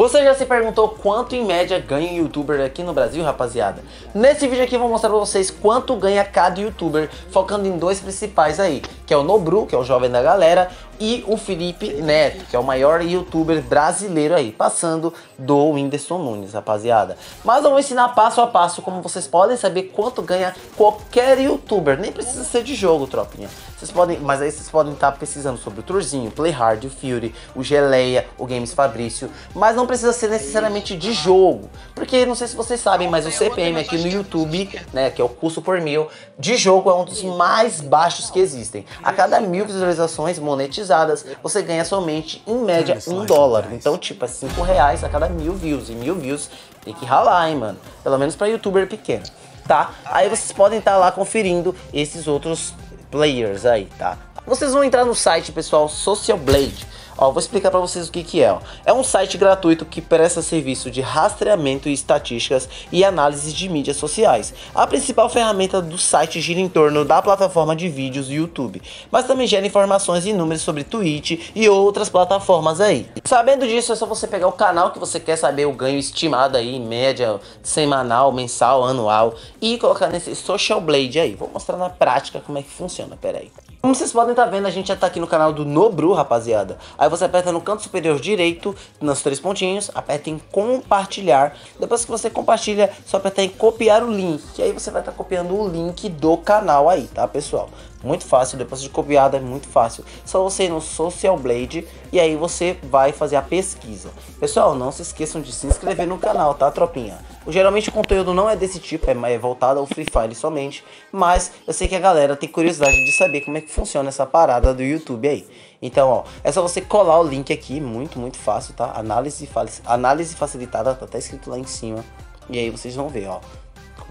Você já se perguntou quanto em média ganha um youtuber aqui no Brasil, rapaziada? Nesse vídeo aqui eu vou mostrar pra vocês quanto ganha cada youtuber, focando em dois principais aí, que é o Nobru, que é o jovem da galera, e o Felipe Neto, que é o maior youtuber brasileiro aí, passando do Whindersson Nunes, rapaziada. Mas eu vou ensinar passo a passo como vocês podem saber quanto ganha qualquer youtuber, nem precisa ser de jogo, tropinha. Vocês podem, mas aí vocês podem estar pesquisando sobre o Turzinho, o Playhard, o Fury, o Geleia, o Games Fabrício, mas não precisa ser necessariamente de jogo, porque não sei se vocês sabem, mas o CPM aqui no YouTube, né, que é o custo por mil, de jogo é um dos mais baixos que existem. A cada 1000 visualizações monetizadas, você ganha somente, em média, $1. Então, tipo, é R$5 a cada 1000 views, e 1000 views tem que ralar, hein, mano, pelo menos pra youtuber pequeno, tá? Aí vocês podem estar lá conferindo esses outros players aí, tá? Vocês vão entrar no site, pessoal, Social Blade. Ó, vou explicar pra vocês o que é, ó. É um site gratuito que presta serviço de rastreamento e estatísticas e análise de mídias sociais. A principal ferramenta do site gira em torno da plataforma de vídeos do YouTube, mas também gera informações e números sobre Twitch e outras plataformas aí. Sabendo disso, é só você pegar o canal que você quer saber o ganho estimado aí, média, semanal, mensal, anual, e colocar nesse Social Blade aí. Vou mostrar na prática como é que funciona, peraí. Como vocês podem estar vendo, a gente já tá aqui no canal do Nobru, rapaziada. Aí você aperta no canto superior direito, nos 3 pontinhos, aperta em compartilhar. Depois que você compartilha, só aperta em copiar o link. E aí você vai estar copiando o link do canal aí, tá, pessoal? Muito fácil, depois de copiado é muito fácil. Só você ir no Social Blade e aí você vai fazer a pesquisa. Pessoal, não se esqueçam de se inscrever no canal, tá, tropinha? Geralmente o conteúdo não é desse tipo, é voltado ao Free Fire somente, mas eu sei que a galera tem curiosidade de saber como é que funciona essa parada do YouTube aí. Então, ó, é só você colar o link aqui, muito fácil, tá? Análise facilitada, tá até escrito lá em cima. E aí vocês vão ver, ó.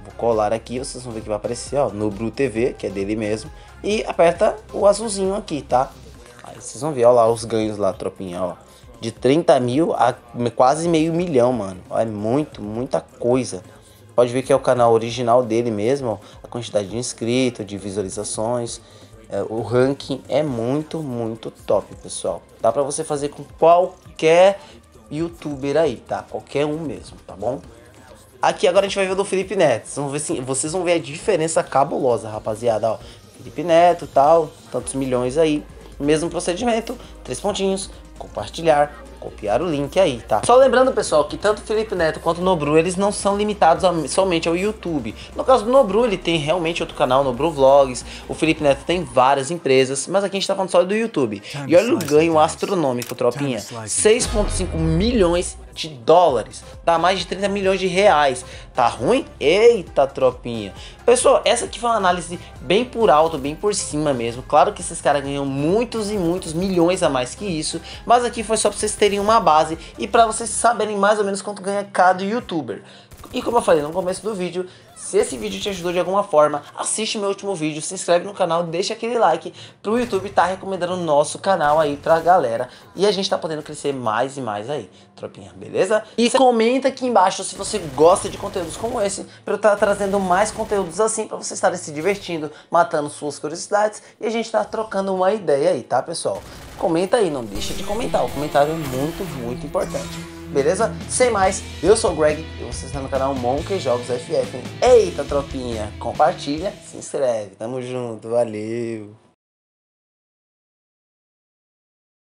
Vou colar aqui, vocês vão ver que vai aparecer, ó, no Blue TV, que é dele mesmo. E aperta o azulzinho aqui, tá? Aí vocês vão ver, ó lá, os ganhos lá, tropinha, ó. De 30 mil a quase meio milhão, mano. É muita coisa. Pode ver que é o canal original dele mesmo, ó. A quantidade de inscritos, de visualizações. É, o ranking é muito top, pessoal. Dá pra você fazer com qualquer youtuber aí, tá? Qualquer um mesmo, tá bom? Aqui agora a gente vai ver o do Felipe Neto. Vocês vão ver a diferença cabulosa, rapaziada, ó. Felipe Neto, tal, tantos milhões aí. Mesmo procedimento, 3 pontinhos, compartilhar, copiar o link aí, tá? Só lembrando, pessoal, que tanto o Felipe Neto quanto o Nobru, eles não são limitados somente ao YouTube. No caso do Nobru, ele tem realmente outro canal, Nobru Vlogs. O Felipe Neto tem várias empresas, mas aqui a gente tá falando só do YouTube. E olha o ganho astronômico, tropinha. 6,5 milhões de dólares. Dá mais de 30 milhões de reais. Tá ruim? Eita, tropinha. Pessoal, essa aqui foi uma análise bem por alto, bem por cima mesmo. Claro que esses caras ganham muitos e muitos milhões a mais que isso, mas aqui foi só pra vocês terem uma base e para vocês saberem mais ou menos quanto ganha cada youtuber. E como eu falei no começo do vídeo, se esse vídeo te ajudou de alguma forma, assiste meu último vídeo, se inscreve no canal, deixa aquele like pro YouTube tá recomendando o nosso canal aí pra galera. E a gente tá podendo crescer mais e mais aí, tropinha, beleza? E comenta aqui embaixo se você gosta de conteúdos como esse, pra eu estar trazendo mais conteúdos assim, pra vocês estarem se divertindo, matando suas curiosidades e a gente tá trocando uma ideia aí, tá, pessoal? Comenta aí, não deixa de comentar, o comentário é muito importante. Beleza? Sem mais, eu sou o Greg e você está no canal Monkey Jogos FF. Eita, tropinha, compartilha, se inscreve, tamo junto, valeu!